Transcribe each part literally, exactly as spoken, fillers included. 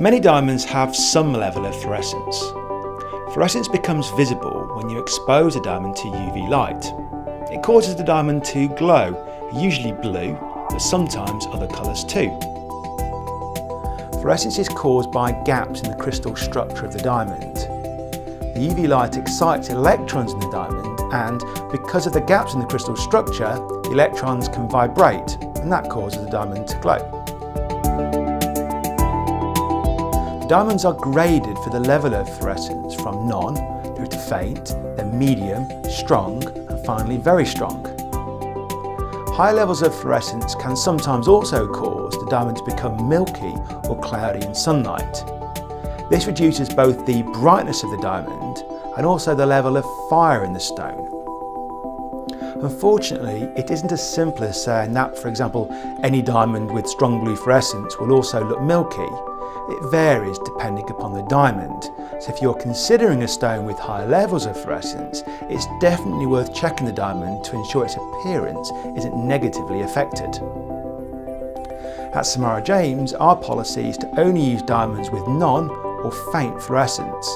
Many diamonds have some level of fluorescence. Fluorescence becomes visible when you expose a diamond to U V light. It causes the diamond to glow, usually blue, but sometimes other colours too. Fluorescence is caused by gaps in the crystal structure of the diamond. The U V light excites electrons in the diamond, and because of the gaps in the crystal structure, the electrons can vibrate, and that causes the diamond to glow. The diamonds are graded for the level of fluorescence from none through to faint, then medium, strong, and finally very strong. High levels of fluorescence can sometimes also cause the diamond to become milky or cloudy in sunlight. This reduces both the brightness of the diamond and also the level of fire in the stone. Unfortunately, it isn't as simple as saying that, for example, any diamond with strong blue fluorescence will also look milky. It varies depending upon the diamond, so if you're considering a stone with high levels of fluorescence, it's definitely worth checking the diamond to ensure its appearance isn't negatively affected. At Samara James, our policy is to only use diamonds with none or faint fluorescence.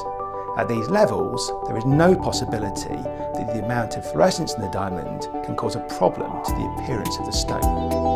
At these levels, there is no possibility that the amount of fluorescence in the diamond can cause a problem to the appearance of the stone.